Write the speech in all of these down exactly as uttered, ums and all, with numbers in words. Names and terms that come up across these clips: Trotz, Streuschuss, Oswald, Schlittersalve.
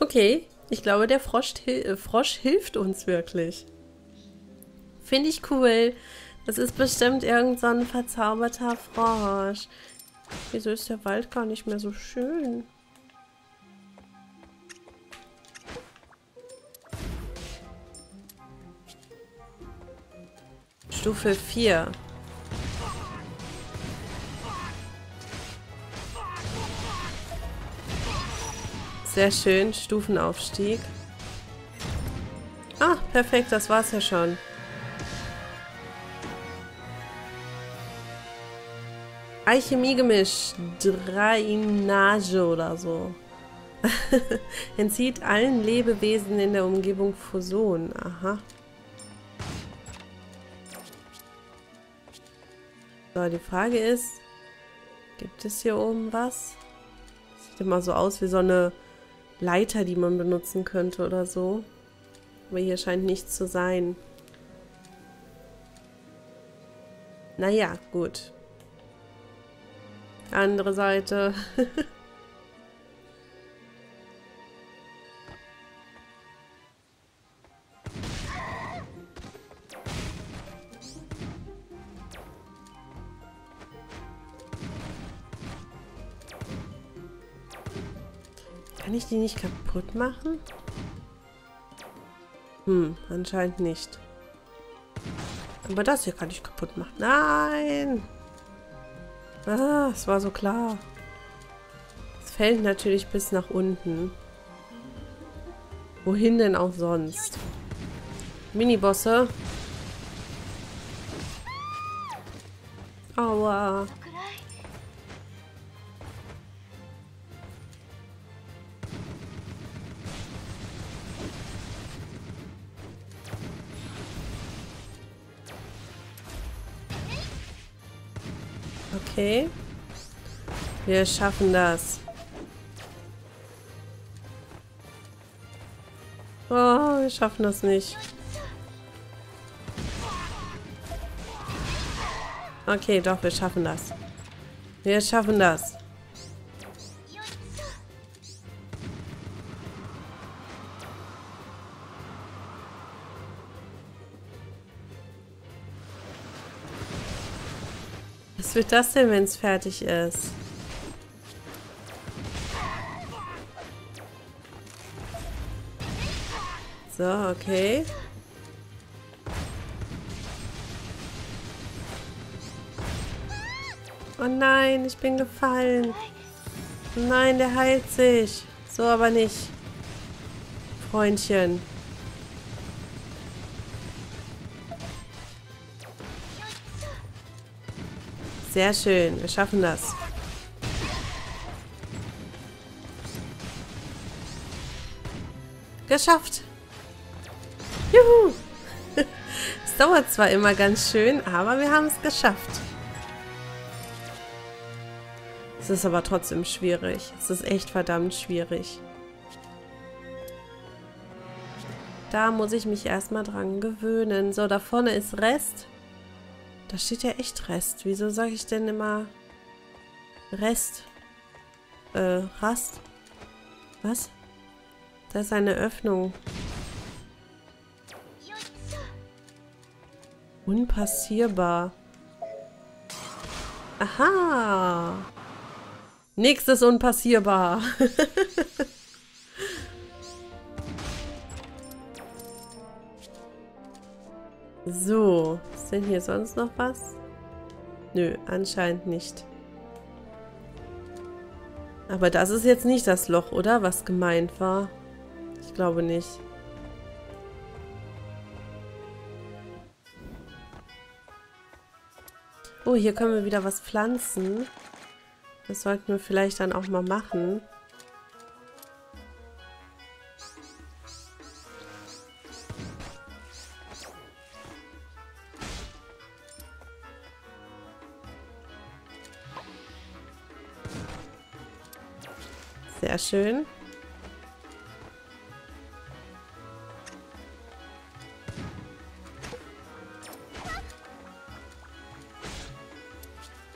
Okay, ich glaube, der Frosch, äh, Frosch hilft uns wirklich. Finde ich cool. Das ist bestimmt irgend so ein verzauberter Frosch. Wieso ist der Wald gar nicht mehr so schön? Stufe vier. Sehr schön, Stufenaufstieg. Ah, perfekt, das war's ja schon. Alchemiegemisch, Drainage oder so. Entzieht allen Lebewesen in der Umgebung Fusion. Aha. So, die Frage ist, gibt es hier oben was? Sieht immer so aus wie so eine Leiter, die man benutzen könnte oder so. Aber hier scheint nichts zu sein. Naja, gut. Andere Seite. Kann ich die nicht kaputt machen? Hm, anscheinend nicht. Aber das hier kann ich kaputt machen. Nein! Ah, es war so klar. Es fällt natürlich bis nach unten. Wohin denn auch sonst? Minibosse. Aua. Okay, wir schaffen das. Oh, wir schaffen das nicht. Okay, doch, wir schaffen das. Wir schaffen das. Was wird das denn, wenn es fertig ist? So, okay. Oh nein, ich bin gefallen. Nein, der heilt sich. So aber nicht. Freundchen. Sehr schön, wir schaffen das. Geschafft! Juhu! Es dauert zwar immer ganz schön, aber wir haben es geschafft. Es ist aber trotzdem schwierig. Es ist echt verdammt schwierig. Da muss ich mich erstmal dran gewöhnen. So, da vorne ist Rest. Da steht ja echt Rest. Wieso sage ich denn immer Rest? Äh, Rast? Was? Da ist eine Öffnung. Unpassierbar. Aha! Nix ist unpassierbar. So, ist denn hier sonst noch was? Nö, anscheinend nicht. Aber das ist jetzt nicht das Loch, oder? Was gemeint war. Ich glaube nicht. Oh, hier können wir wieder was pflanzen. Das sollten wir vielleicht dann auch mal machen. Sehr schön.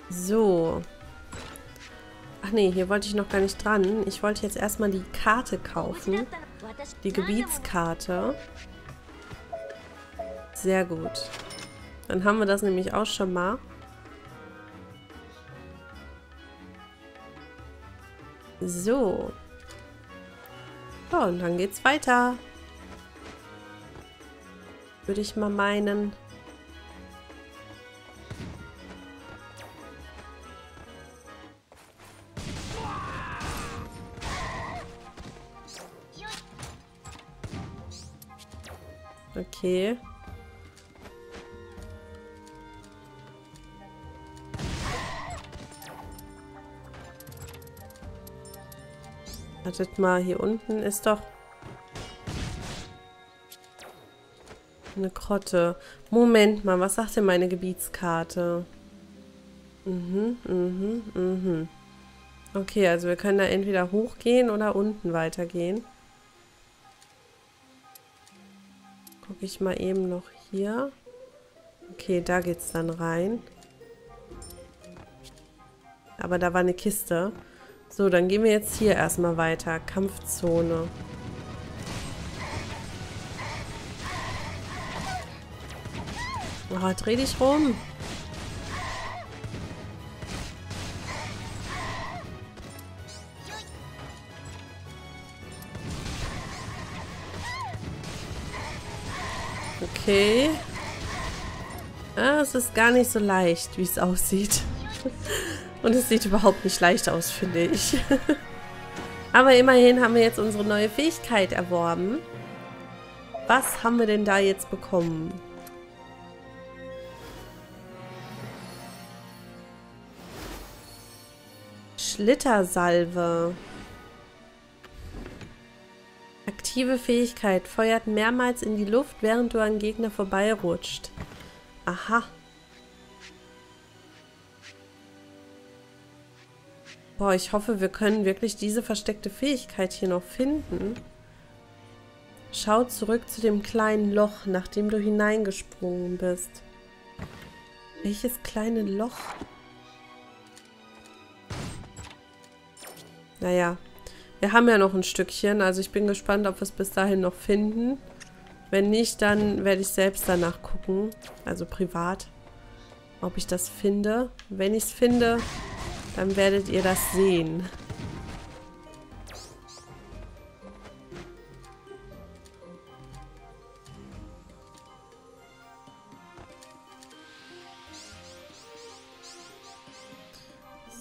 So. Ah, Ach nee, hier wollte ich noch gar nicht dran. Ich wollte jetzt erstmal die Karte kaufen. Die Gebietskarte. Sehr gut. Dann haben wir das nämlich auch schon mal. So. So, und dann geht's weiter. Würde ich mal meinen. Okay. Wartet mal, hier unten ist doch eine Grotte. Moment mal, was sagt denn meine Gebietskarte? Mhm, mhm, mhm. Okay, also wir können da entweder hochgehen oder unten weitergehen. Gucke ich mal eben noch hier. Okay, da geht's dann rein. Aber da war eine Kiste. So, dann gehen wir jetzt hier erstmal weiter. Kampfzone. Oh, dreh dich rum. Okay. Ah, es ist gar nicht so leicht, wie es aussieht. Und es sieht überhaupt nicht leicht aus, finde ich. Aber immerhin haben wir jetzt unsere neue Fähigkeit erworben. Was haben wir denn da jetzt bekommen? Schlittersalve. Aktive Fähigkeit. Feuert mehrmals in die Luft, während du an Gegner vorbeirutscht. Aha. Boah, ich hoffe, wir können wirklich diese versteckte Fähigkeit hier noch finden. Schau zurück zu dem kleinen Loch, nachdem du hineingesprungen bist. Welches kleine Loch? Naja, wir haben ja noch ein Stückchen, also ich bin gespannt, ob wir es bis dahin noch finden. Wenn nicht, dann werde ich selbst danach gucken, also privat, ob ich das finde. Wenn ich es finde... Dann werdet ihr das sehen.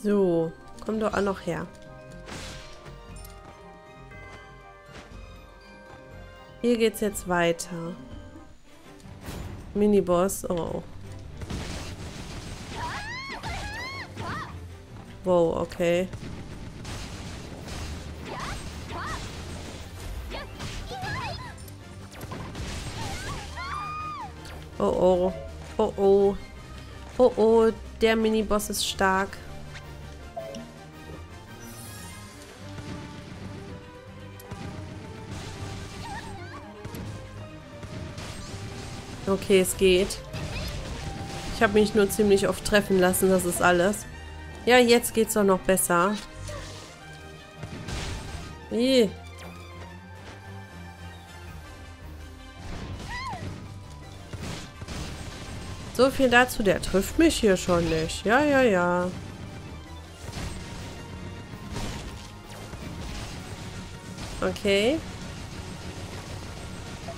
So, komm doch auch noch her. Hier geht's jetzt weiter. Miniboss, oh. Wow, okay. Oh oh. Oh oh. Oh oh, der Miniboss ist stark. Okay, es geht. Ich habe mich nur ziemlich oft treffen lassen, das ist alles. Ja, jetzt geht's doch noch besser. Ih. So viel dazu, der trifft mich hier schon nicht. Ja, ja, ja. Okay.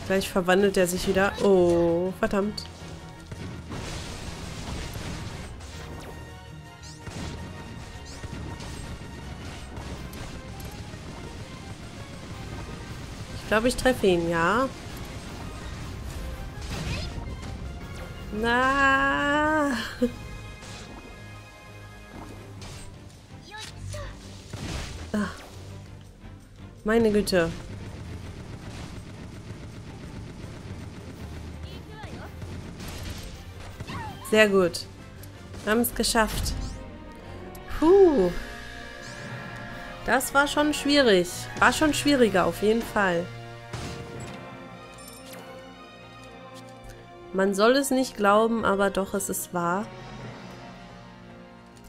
Gleich verwandelt er sich wieder. Oh, verdammt. Ich glaube, ich treffe ihn, ja. Na. Ach. Meine Güte. Sehr gut. Wir haben es geschafft. Puh. Das war schon schwierig. War schon schwieriger, auf jeden Fall. Man soll es nicht glauben, aber doch, es ist wahr.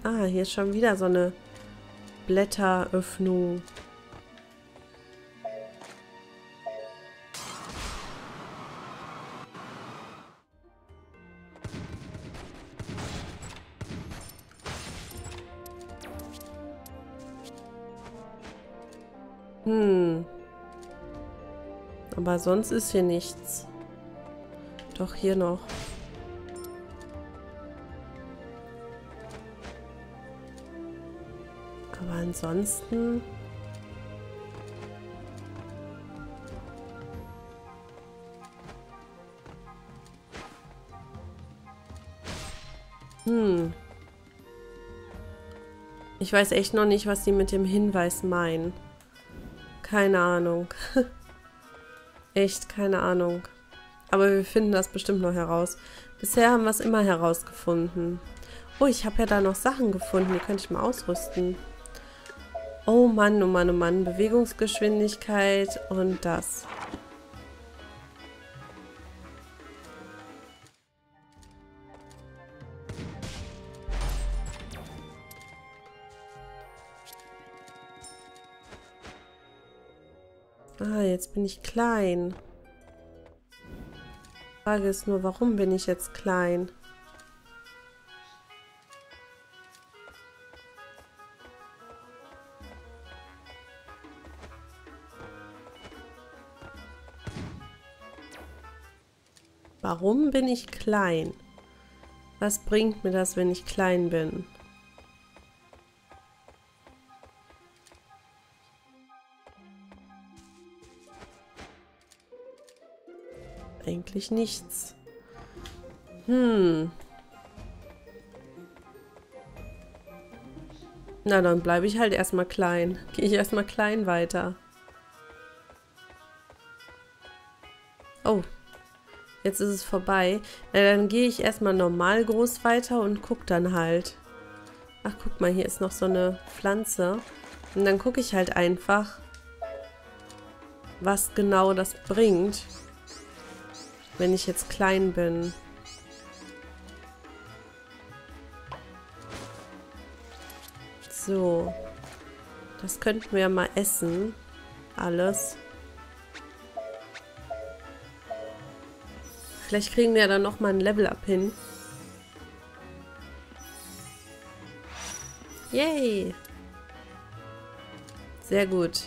Ah, hier ist schon wieder so eine Blätteröffnung. Hm. Aber sonst ist hier nichts. Doch, hier noch. Aber ansonsten... Hm. Ich weiß echt noch nicht, was sie mit dem Hinweis meinen. Keine Ahnung. Echt, keine Ahnung. Aber wir finden das bestimmt noch heraus. Bisher haben wir es immer herausgefunden. Oh, ich habe ja da noch Sachen gefunden. Die könnte ich mal ausrüsten. Oh Mann, oh Mann, oh Mann. Bewegungsgeschwindigkeit und das. Ah, jetzt bin ich klein. Die Frage ist nur, warum bin ich jetzt klein? Warum bin ich klein? Was bringt mir das, wenn ich klein bin? Eigentlich nichts. Hm. Na, dann bleibe ich halt erstmal klein. Gehe ich erstmal klein weiter. Oh. Jetzt ist es vorbei. Na, dann gehe ich erstmal normal groß weiter und guck dann halt. Ach, guck mal, hier ist noch so eine Pflanze. Und dann gucke ich halt einfach, was genau das bringt, wenn ich jetzt klein bin. So. Das könnten wir ja mal essen. Alles. Vielleicht kriegen wir ja dann nochmal ein Level-Up hin. Yay! Sehr gut.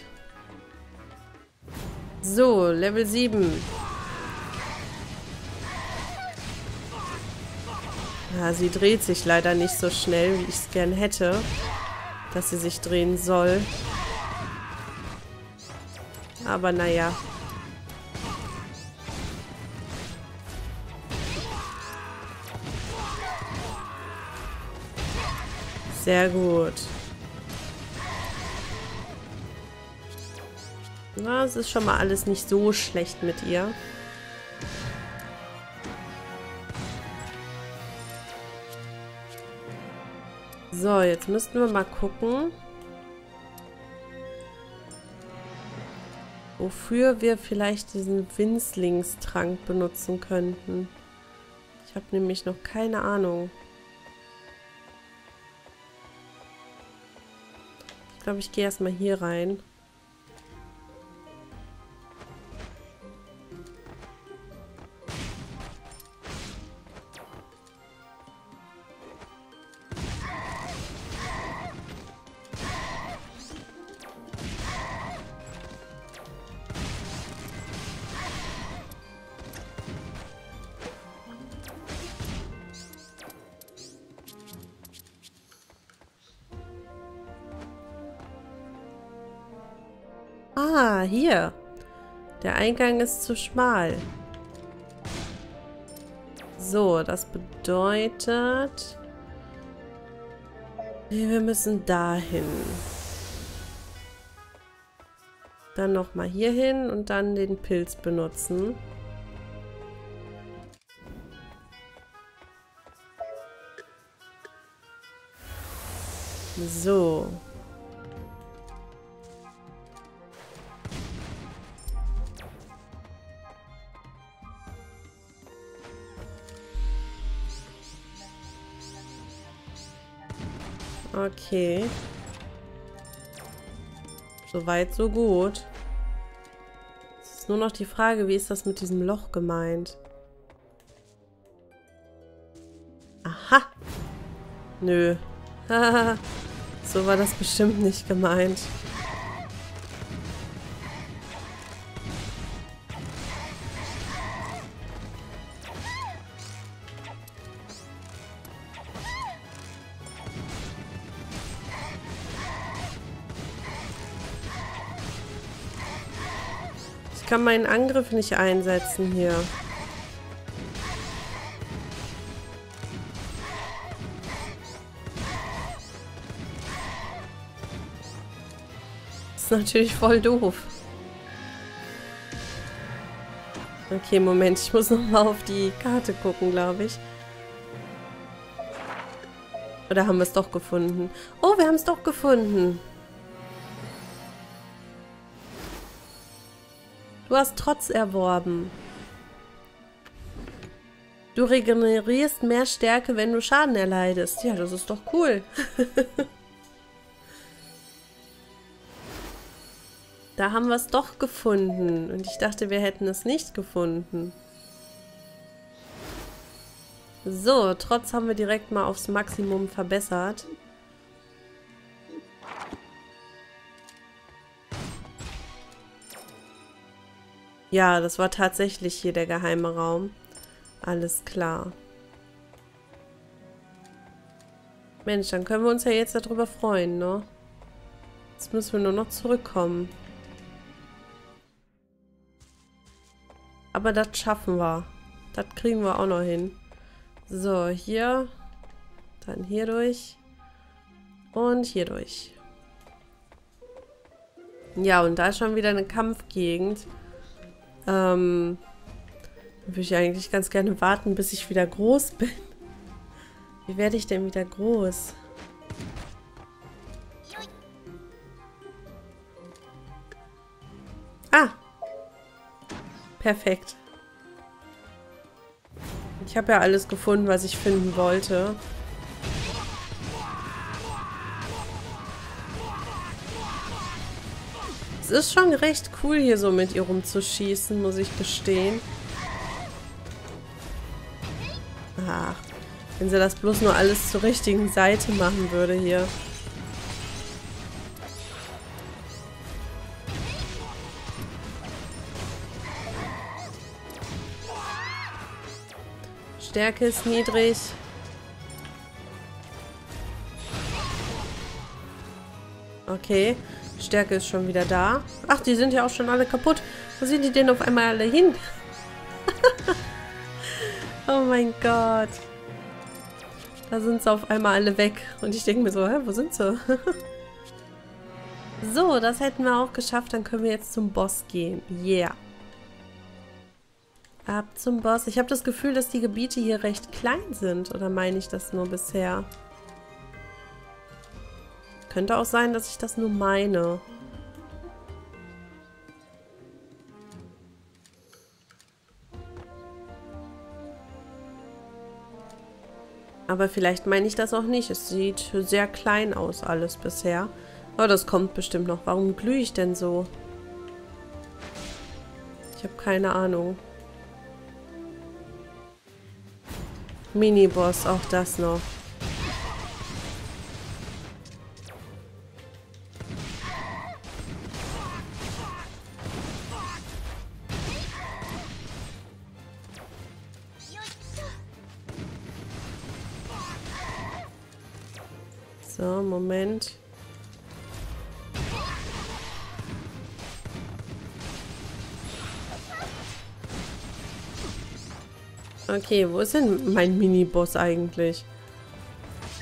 So, Level sieben. Ja, sie dreht sich leider nicht so schnell, wie ich es gern hätte, dass sie sich drehen soll. Aber naja. Sehr gut. Na, es ist schon mal alles nicht so schlecht mit ihr. So, jetzt müssten wir mal gucken, wofür wir vielleicht diesen Winzlingstrank benutzen könnten. Ich habe nämlich noch keine Ahnung. Ich glaube, ich gehe erstmal hier rein. Ah, hier. Der Eingang ist zu schmal. So, das bedeutet, wir müssen dahin. Dann nochmal hier hin und dann den Pilz benutzen. So. Okay. Soweit, so gut. Es ist nur noch die Frage, wie ist das mit diesem Loch gemeint? Aha. Nö. So war das bestimmt nicht gemeint. Ich kann meinen Angriff nicht einsetzen hier. Das ist natürlich voll doof. Okay, Moment, ich muss nochmal auf die Karte gucken, glaube ich. Oder haben wir es doch gefunden? Oh, wir haben es doch gefunden. Du hast Trotz erworben. Du regenerierst mehr Stärke, wenn du Schaden erleidest. Ja, das ist doch cool. Da haben wir es doch gefunden. Und ich dachte, wir hätten es nicht gefunden. So, Trotz haben wir direkt mal aufs Maximum verbessert. Ja, das war tatsächlich hier der geheime Raum. Alles klar. Mensch, dann können wir uns ja jetzt darüber freuen, ne? Jetzt müssen wir nur noch zurückkommen. Aber das schaffen wir. Das kriegen wir auch noch hin. So, hier. Dann hier durch. Und hier durch. Ja, und da ist schon wieder eine Kampfgegend. Ähm, würde ich eigentlich ganz gerne warten, bis ich wieder groß bin. Wie werde ich denn wieder groß? Ah! Perfekt. Ich habe ja alles gefunden, was ich finden wollte. Es ist schon recht cool, hier so mit ihr rumzuschießen, muss ich gestehen. Ach, wenn sie das bloß nur alles zur richtigen Seite machen würde hier. Stärke ist niedrig. Okay. Stärke ist schon wieder da. Ach, die sind ja auch schon alle kaputt. Wo sind die denn auf einmal alle hin? Oh mein Gott. Da sind sie auf einmal alle weg. Und ich denke mir so, hä, wo sind sie? So, das hätten wir auch geschafft. Dann können wir jetzt zum Boss gehen. Yeah. Ab zum Boss. Ich habe das Gefühl, dass die Gebiete hier recht klein sind. Oder meine ich das nur bisher? Könnte auch sein, dass ich das nur meine. Aber vielleicht meine ich das auch nicht. Es sieht sehr klein aus, alles bisher. Aber das kommt bestimmt noch. Warum glühe ich denn so? Ich habe keine Ahnung. Miniboss, auch das noch. So, Moment. Okay, wo ist denn mein Miniboss eigentlich?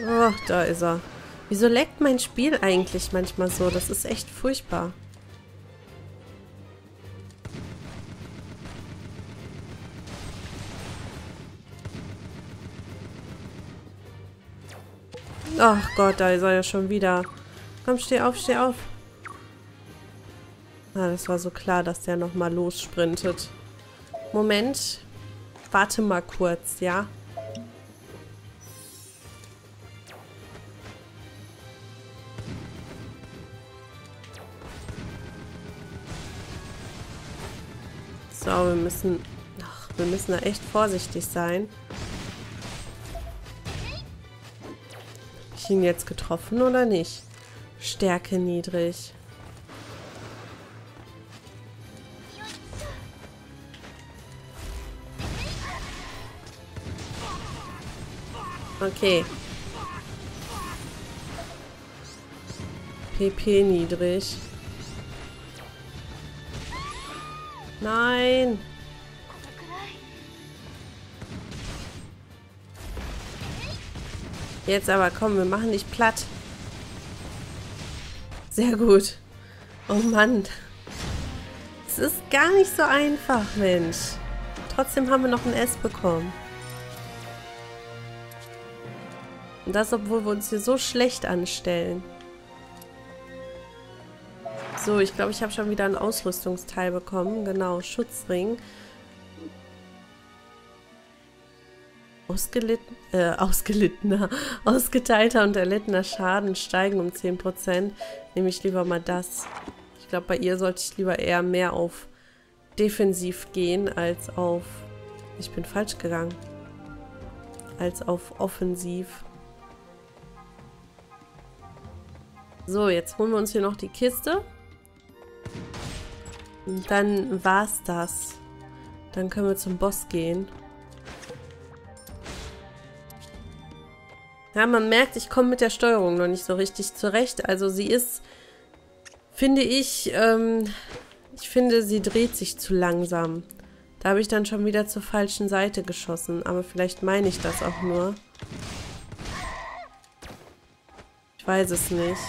Oh, da ist er. Wieso leckt mein Spiel eigentlich manchmal so? Das ist echt furchtbar. Ach Gott, da ist er ja schon wieder. Komm, steh auf, steh auf. Ah, das war so klar, dass der nochmal lossprintet. Moment. Warte mal kurz, ja? So, wir müssen... Ach, wir müssen da echt vorsichtig sein. Hab ich ihn jetzt getroffen oder nicht? Stärke niedrig. Okay. P P niedrig. Nein! Jetzt aber, komm, wir machen dich platt. Sehr gut. Oh Mann. Es ist gar nicht so einfach, Mensch. Trotzdem haben wir noch ein S bekommen. Und das, obwohl wir uns hier so schlecht anstellen. So, ich glaube, ich habe schon wieder ein Ausrüstungsteil bekommen. Genau, Schutzring. Ausgelitten, äh, ausgelittener, ausgeteilter und erlittener Schaden steigen um zehn Prozent. Nehme ich lieber mal das. Ich glaube, bei ihr sollte ich lieber eher mehr auf defensiv gehen, als auf... Ich bin falsch gegangen. Als auf offensiv. So, jetzt holen wir uns hier noch die Kiste. Und dann war's das. Dann können wir zum Boss gehen. Ja, man merkt, ich komme mit der Steuerung noch nicht so richtig zurecht. Also sie ist, finde ich, ähm, ich finde, sie dreht sich zu langsam. Da habe ich dann schon wieder zur falschen Seite geschossen. Aber vielleicht meine ich das auch nur. Ich weiß es nicht.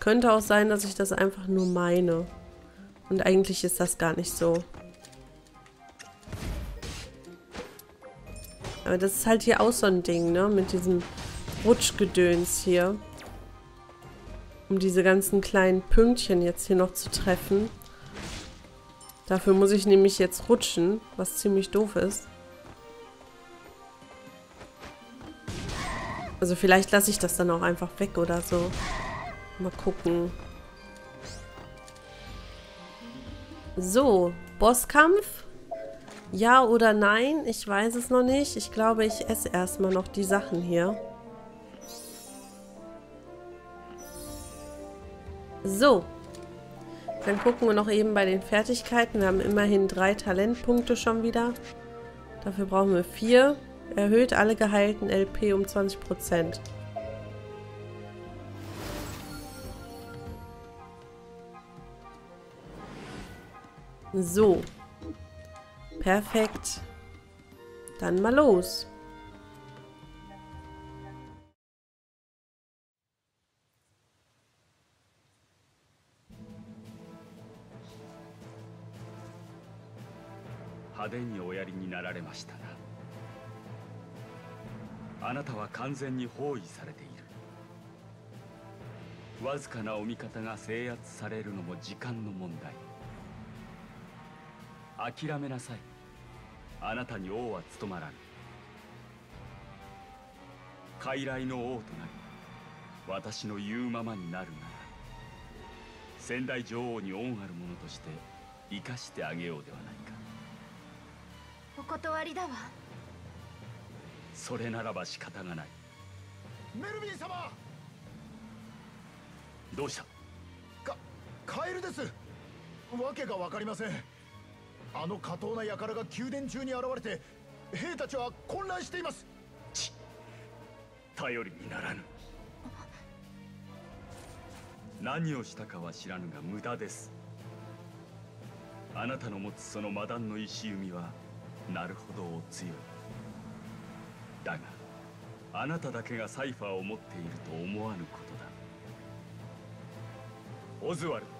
Könnte auch sein, dass ich das einfach nur meine. Und eigentlich ist das gar nicht so. Aber das ist halt hier auch so ein Ding, ne? Mit diesem Rutschgedöns hier. Um diese ganzen kleinen Pünktchen jetzt hier noch zu treffen. Dafür muss ich nämlich jetzt rutschen, was ziemlich doof ist. Also vielleicht lasse ich das dann auch einfach weg oder so. Mal gucken. So, Bosskampf? Ja oder nein? Ich weiß es noch nicht. Ich glaube, ich esse erstmal noch die Sachen hier. So. Dann gucken wir noch eben bei den Fertigkeiten. Wir haben immerhin drei Talentpunkte schon wieder. Dafür brauchen wir vier. Erhöht alle geheilten L P um zwanzig Prozent. So. Perfekt. Dann mal los.諦めなさい。あなたに王は務まらぬ。傀儡の王となり、私の言うままになるなら、先代女王に恩ある者として生かしてあげようではないか。お断りだわ。それならば仕方がない。メルヴィン様。どうした？か、カエルです。訳が分かりません。 あの加藤な輩が宮殿中に現れて兵たちは混乱しています。ち、頼りにならぬ。何をしたかは知らぬが無駄です。あなたの持つその魔弾の石弓はなるほどお強い。だがあなただけがサイファーを持っていると思わぬことだ。オズワルド。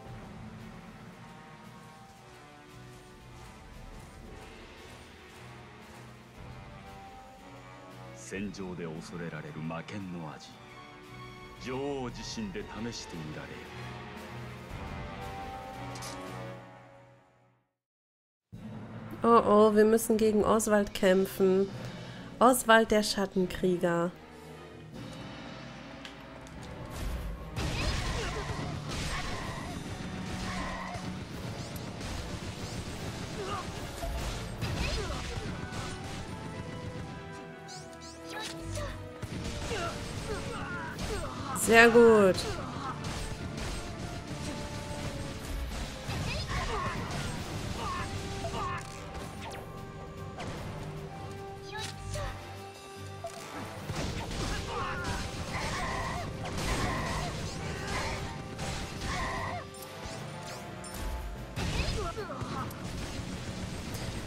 Oh oh, wir müssen gegen Oswald kämpfen. Oswald, der Schattenkrieger. Sehr gut.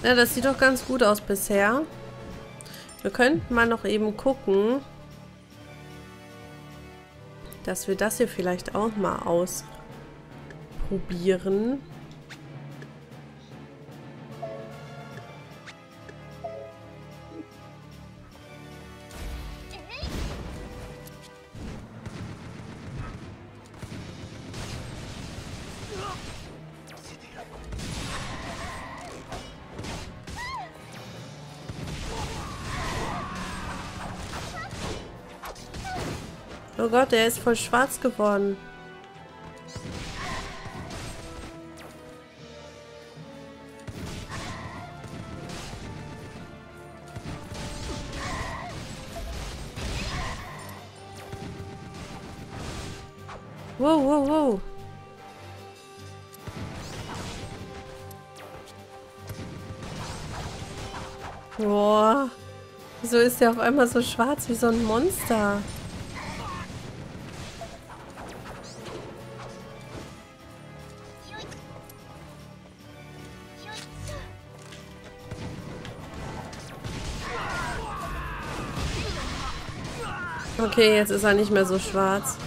Ja, das sieht doch ganz gut aus bisher. Wir könnten mal noch eben gucken, dass wir das hier vielleicht auch mal ausprobieren. Oh Gott, der ist voll schwarz geworden. Wow, wow, wow. Boah. Wieso ist der auf einmal so schwarz wie so ein Monster? Okay, jetzt ist er nicht mehr so schwarz.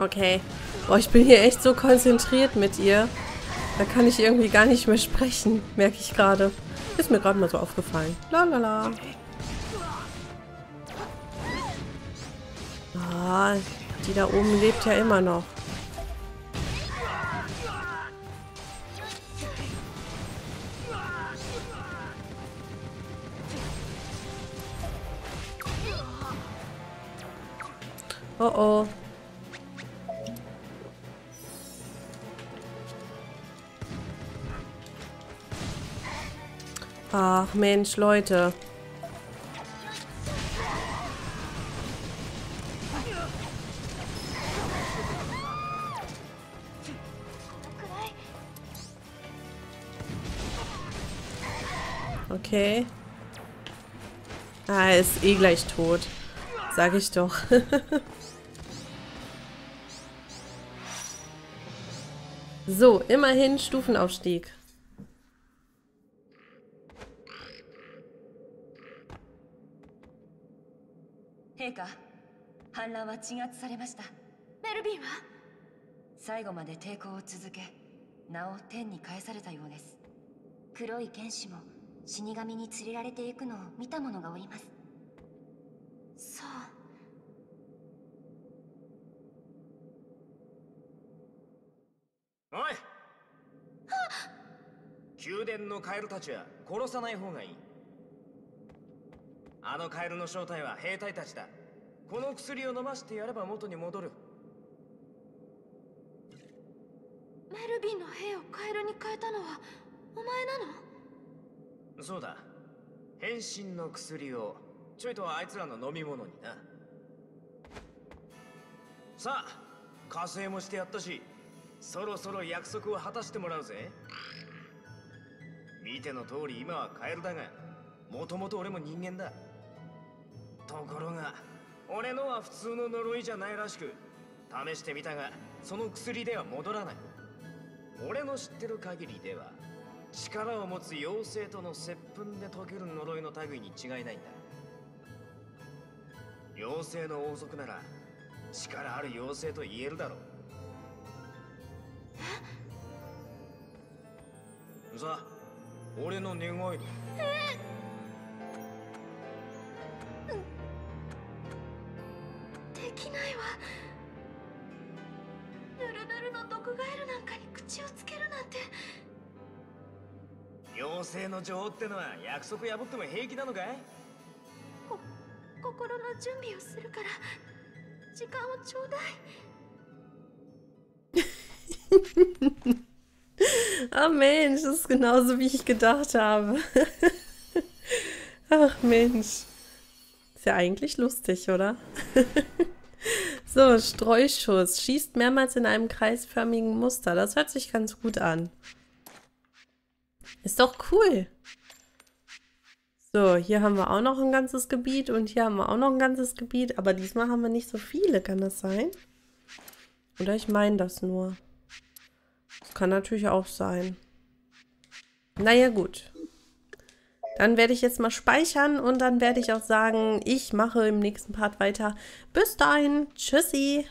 Okay. Boah, ich bin hier echt so konzentriert mit ihr. Da kann ich irgendwie gar nicht mehr sprechen, merke ich gerade. Ist mir gerade mal so aufgefallen. Lalala. Ah, die da oben lebt ja immer noch. Oh oh. Ach Mensch, Leute. Okay. Ah, er ist eh gleich tot. Sag ich doch. So, immerhin Stufenaufstieg.メルビンは最後まで抵抗を続け、なお天に返されたようです。そう。おい！宮殿のカエルたちは殺さない方がいい。 あのカエルの正体は兵隊たちだ。この薬を飲ませてやれば元に戻る。メルビンの兵をカエルに変えたのはお前なの？そうだ。変身の薬をちょいとはあいつらの飲み物にな。さあ、加勢もしてやったし、そろそろ約束を果たしてもらうぜ。見ての通り今はカエルだが、もともと俺も人間だ。 ところが、俺のは普通の呪いじゃないらしく、試してみたが、その薬では戻らない。俺の知ってる限りでは、力を持つ妖精との接吻で解ける呪いの類に違いないんだ。妖精の王族なら、力ある妖精と言えるだろう。さあ、俺の願いだ。え？妖精の女王ってのは約束破っても平気なのかい？こ、心の準備をするから時間をちょうだい。Ah Mensch, das ist genauso wie ich gedacht habe. Ach Mensch. Ist ja eigentlich lustig, oder? So, Streuschuss. Schießt mehrmals in einem kreisförmigen Muster. Das hört sich ganz gut an. Ist doch cool. So, hier haben wir auch noch ein ganzes Gebiet und hier haben wir auch noch ein ganzes Gebiet. Aber diesmal haben wir nicht so viele, kann das sein? Oder ich meine das nur. Das kann natürlich auch sein. Naja, gut. Dann werde ich jetzt mal speichern und dann werde ich auch sagen, ich mache im nächsten Part weiter. Bis dahin, tschüssi!